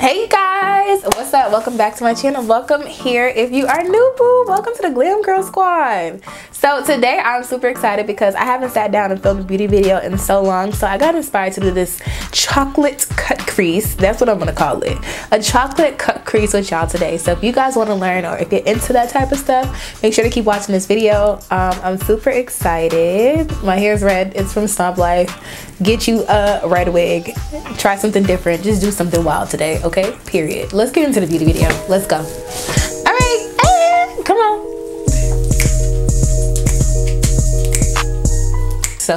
Hey guys, what's up? Welcome back to my channel. Welcome here if you are new, boo. Welcome to the Glam Girl Squad. So today I'm super excited because I haven't sat down and filmed a beauty video in so long, so I got inspired to do this chocolate cut crease. That's what I'm gonna call it, a chocolate cut crease with y'all today. So if you guys want to learn or if you're into that type of stuff, make sure to keep watching this video. I'm super excited. My hair's red. It's from Snob Life. Get you a red wig, try something different, just do something wild today. Okay, period. Let's get into the beauty video. Let's go. All right, come on.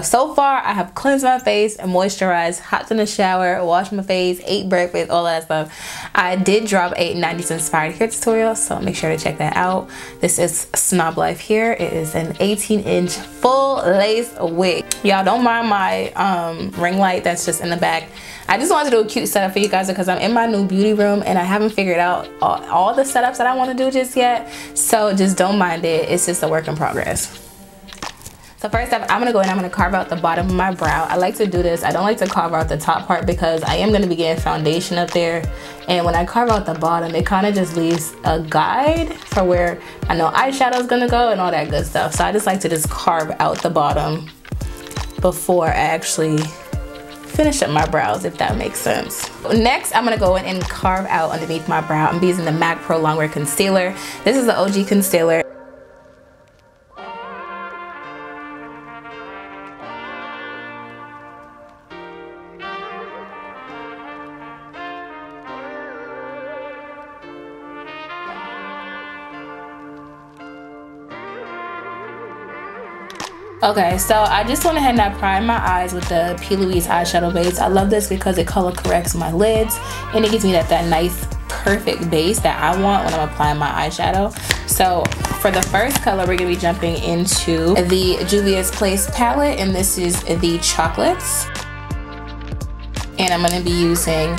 So far I have cleansed my face and moisturized, hopped in the shower, washed my face, ate breakfast, all that stuff. I did drop a 90s inspired hair tutorial, so make sure to check that out. This is Snob Life here. It is an 18-inch full lace wig. Y'all don't mind my ring light that's just in the back. I just wanted to do a cute setup for you guys because I'm in my new beauty room and I haven't figured out all the setups that I want to do just yet. So just don't mind it. It's just a work in progress. So first up, I'm gonna go in and I'm gonna carve out the bottom of my brow. I like to do this. I don't like to carve out the top part because I am gonna be getting foundation up there. And when I carve out the bottom, it kind of just leaves a guide for where I know eyeshadow is gonna go and all that good stuff. So I just like to just carve out the bottom before I actually finish up my brows, if that makes sense. Next, I'm gonna go in and carve out underneath my brow. I'm using the MAC Pro Longwear Concealer. This is the OG concealer. Okay, so I just went ahead and I primed my eyes with the P. Louise eyeshadow base. I love this because it color corrects my lids and it gives me that nice perfect base that I want when I'm applying my eyeshadow. So for the first color, we're gonna be jumping into the Juvia's Place palette, and this is the Chocolates. And I'm gonna be using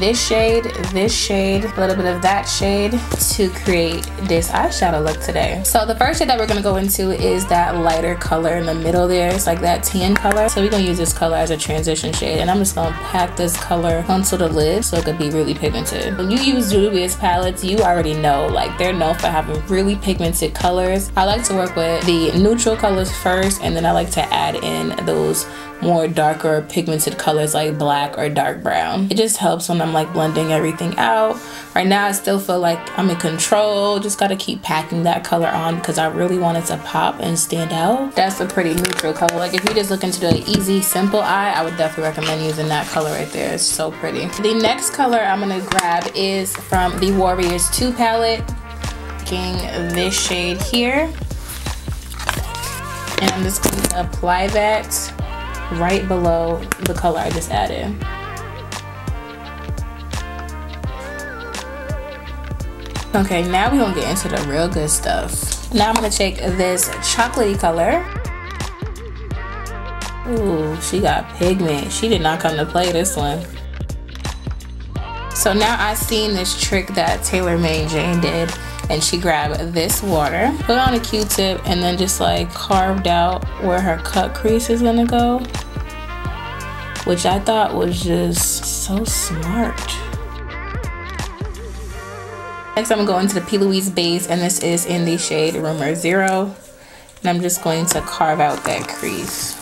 this shade, a little bit of that shade to create this eyeshadow look today. So the first shade that we're gonna go into is that lighter color in the middle there. It's like that tan color. So we're gonna use this color as a transition shade, and I'm just gonna pack this color onto the lid so it could be really pigmented. When you use Juvia's palettes, you already know, like, they're known for having really pigmented colors. I like to work with the neutral colors first, and then I like to add in those more darker pigmented colors like black or dark brown. It just helps when I'm like blending everything out. Right now I still feel like I'm in control, just gotta keep packing that color on because I really want it to pop and stand out. That's a pretty neutral color. Like, if you're just looking to do an easy simple eye, I would definitely recommend using that color right there. It's so pretty. The next color I'm gonna grab is from the Warrior II palette, taking this shade here, and I'm just going to apply that right below the color I just added. Okay, now we're gonna get into the real good stuff. Now I'm gonna take this chocolatey color. Ooh, she got pigment. She did not come to play, this one. So now I've seen this trick that Taylor Mae Jane did, and she grabbed this water, put on a Q-tip, and then just like carved out where her cut crease is gonna go, which I thought was just so smart. Next, I'm gonna go into the P. Louise base, and this is in the shade Rumor Zero, and I'm just going to carve out that crease.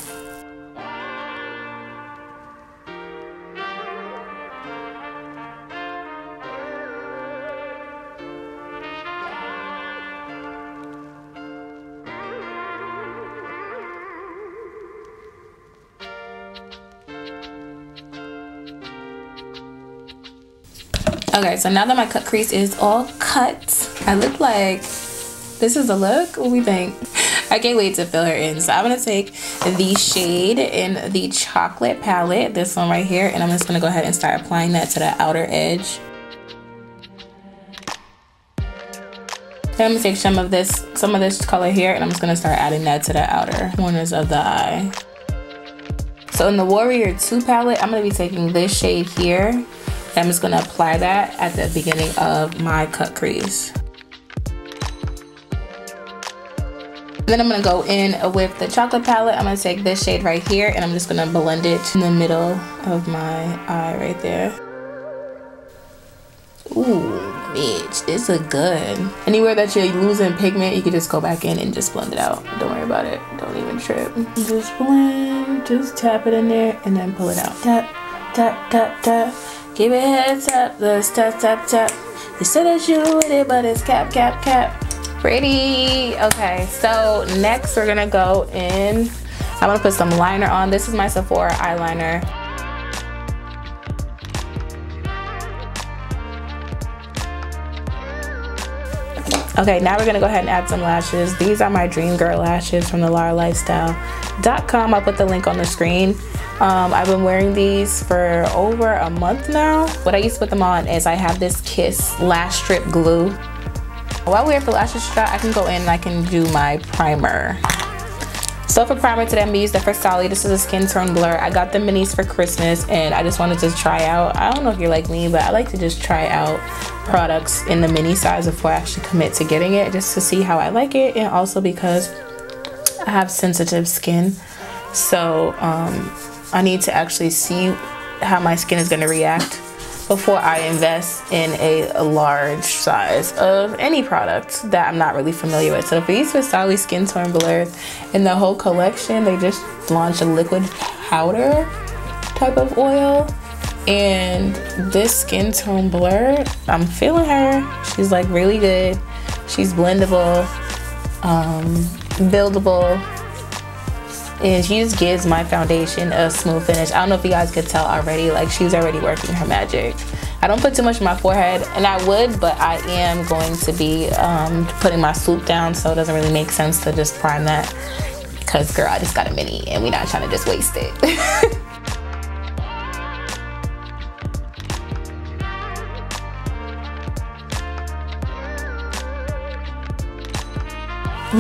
Okay, so now that my cut crease is all cut, I look like, this is the look? What do we think? I can't wait to fill her in. So I'm gonna take the shade in the chocolate palette, this one right here, and I'm just gonna go ahead and start applying that to the outer edge. Then I'm gonna take some of this color here, and I'm just gonna start adding that to the outer corners of the eye. So in the Warrior II palette, I'm gonna be taking this shade here. I'm just gonna apply that at the beginning of my cut crease. Then I'm gonna go in with the chocolate palette. I'm gonna take this shade right here, and I'm just gonna blend it in the middle of my eye right there. Ooh, bitch, this is good. Anywhere that you're losing pigment, you can just go back in and just blend it out. Don't worry about it. Don't even trip. Just blend, just tap it in there and then pull it out. Tap, tap, tap, tap. Give it a head tap, let's tap, tap, tap. You said that you with it, but it's cap, cap, cap. Pretty. Okay, so next we're gonna go in. I'm gonna put some liner on. This is my Sephora eyeliner. Okay, now we're gonna go ahead and add some lashes. These are my Dream Girl lashes from the LaraLifestyle.com. I'll put the link on the screen. I've been wearing these for over a month now. What I used to put them on is I have this Kiss Lash Strip Glue. While we wait for the lashes to dry, I can go in and I can do my primer. So for primer today, I'm gonna use the Versali. This is a Skin Tone Blur. I got the minis for Christmas and I just wanted to try out. I don't know if you're like me, but I like to just try out products in the mini size before I actually commit to getting it, just to see how I like it, and also because I have sensitive skin. So I need to actually see how my skin is gonna react before I invest in a large size of any product that I'm not really familiar with. So for these Versali Skin Tone Blurs in the whole collection, they just launched a liquid powder type of oil. And this Skin Tone Blur, I'm feeling her. She's like really good. She's blendable, buildable, and she just gives my foundation a smooth finish. I don't know if you guys could tell already, like she's already working her magic. I don't put too much in my forehead, and I would, but I am going to be putting my swoop down, so it doesn't really make sense to just prime that, because girl, I just got a mini and we're not trying to just waste it.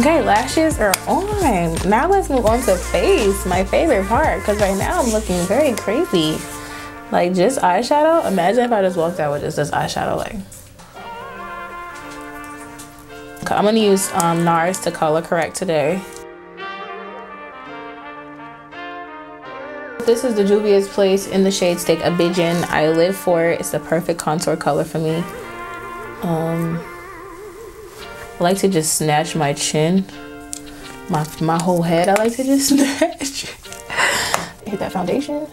Okay, lashes are on. Now let's move on to face, my favorite part, because right now I'm looking very crazy. Like just eyeshadow. Imagine if I just walked out with just this eyeshadow. Like, okay, I'm gonna use NARS to color correct today. This is the Juvia's Place in the shade Stick Abidjan. I live for it. It's the perfect contour color for me. I like to just snatch my chin, my whole head. I like to just snatch. Hit that foundation.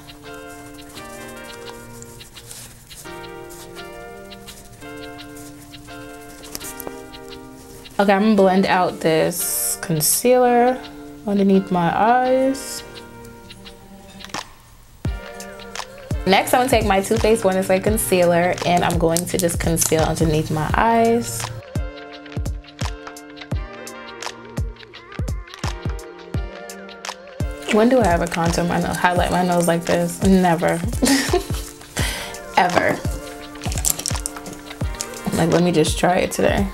Okay, I'm gonna blend out this concealer underneath my eyes. Next, I'm gonna take my Too Faced Born This Way concealer, and I'm going to just conceal underneath my eyes. When do I ever contour my nose, highlight my nose like this? Never. Ever. Like, let me just try it today.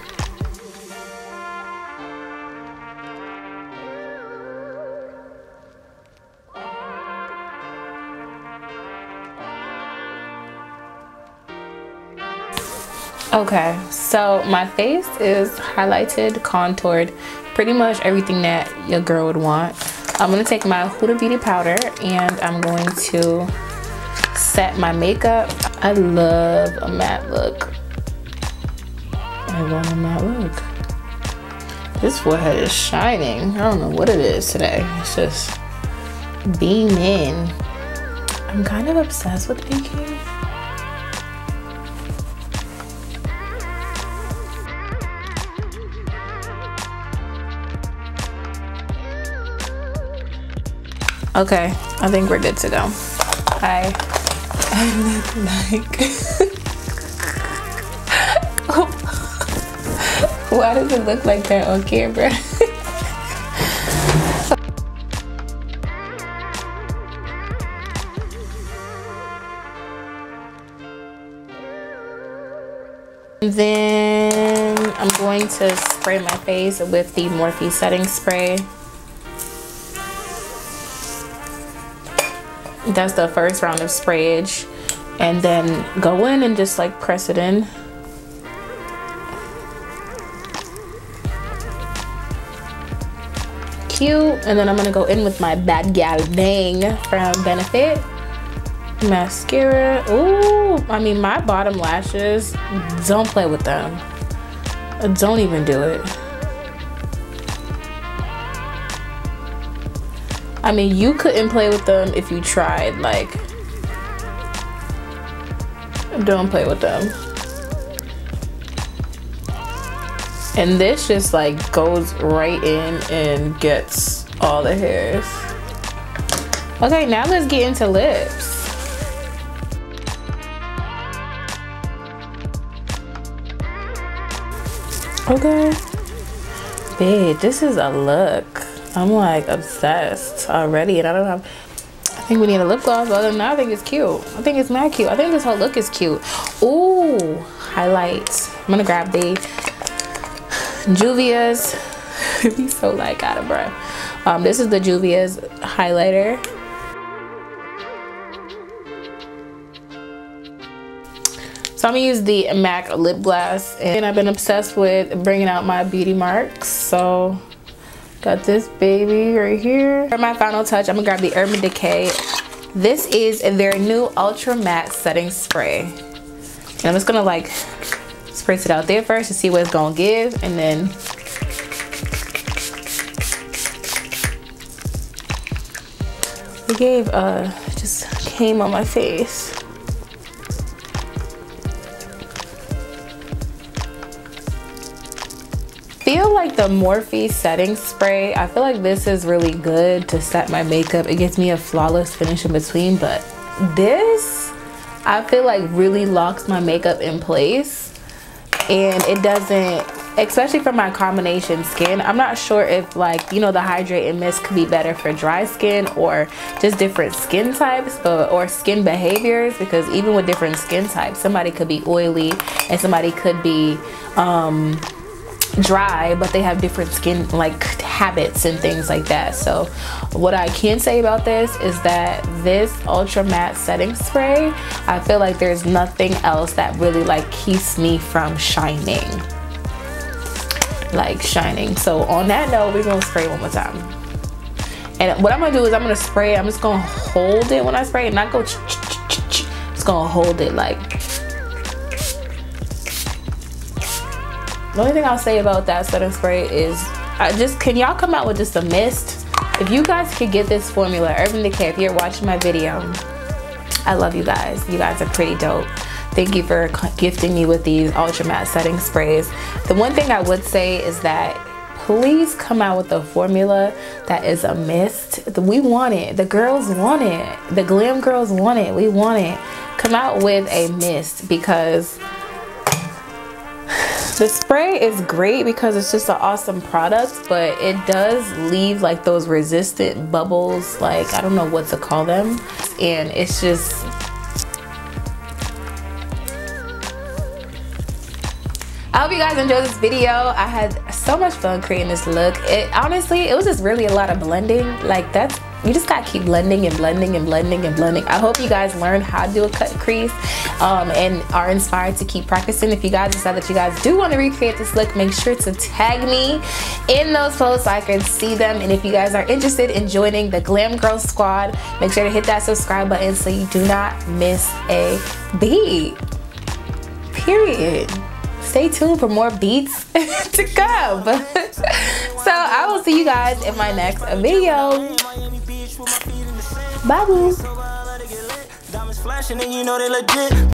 Okay, so my face is highlighted, contoured, pretty much everything that your girl would want. I'm gonna take my Huda Beauty powder and I'm going to set my makeup. I love a matte look. I love a matte look. This forehead is shining. I don't know what it is today. It's just beaming. I'm kind of obsessed with baking. Okay, I think we're good to go. I look like... oh. Why does it look like that on camera? And then I'm going to spray my face with the Morphe setting spray. That's the first round of sprayage, and then go in and just like press it in. Cute. And then I'm gonna go in with my Bad Gal Bang from Benefit. mascara. Ooh, I mean, my bottom lashes, don't play with them. Don't even do it. I mean, you couldn't play with them if you tried. Like, don't play with them. And this just like goes right in and gets all the hairs. Okay, now let's get into lips. Okay. Babe, this is a look. I'm like obsessed already, and I don't have, I think we need a lip gloss. Other than that, I think it's cute. I think it's mad cute. I think this whole look is cute. Ooh, highlights. I'm gonna grab the Juvia's. He's so like out of breath. This is the Juvia's highlighter. So I'm gonna use the MAC lip gloss, and I've been obsessed with bringing out my beauty marks. So got this baby right here. For my final touch, I'm gonna grab the Urban Decay. This is their new Ultra Matte Setting Spray. And I'm just gonna like spritz it out there first to see what it's gonna give, and then it gave just came on my face. I feel like the Morphe setting spray, I feel like this is really good to set my makeup. It gives me a flawless finish in between, but this I feel like really locks my makeup in place, and it doesn't, especially for my combination skin. I'm not sure if, like, you know, the hydrate and mist could be better for dry skin or just different skin types, but, or skin behaviors, because even with different skin types, somebody could be oily and somebody could be dry, but they have different skin like habits and things like that. So what I can say about this is that this Ultra Matte Setting Spray, I feel like there's nothing else that really like keeps me from shining, like shining. So on that note, we're gonna spray one more time. And what I'm gonna do is I'm gonna spray, I'm just gonna hold it when I spray and not go just gonna hold it like. The only thing I'll say about that setting spray is can y'all come out with just a mist? If you guys could get this formula, Urban Decay, if you're watching my video, I love you guys. You guys are pretty dope. Thank you for gifting me with these Ultra Matte Setting Sprays. The one thing I would say is that please come out with a formula that is a mist. We want it. The girls want it. The glam girls want it. We want it. Come out with a mist, because the spray is great because it's just an awesome product, but it does leave like those resistant bubbles, like I don't know what to call them, and it's just, I hope you guys enjoyed this video. I had so much fun creating this look. It honestly, it was just really a lot of blending. Like that's, you just gotta keep blending and blending and blending and blending. I hope you guys learned how to do a cut crease and are inspired to keep practicing. If you guys decide that you guys do want to recreate this look, make sure to tag me in those posts so I can see them. And if you guys are interested in joining the Glam Girl Squad, make sure to hit that subscribe button so you do not miss a beat. Period. Stay tuned for more beats to come. So I will see you guys in my next video. Bye, boo. Diamonds flashing and you know they legit.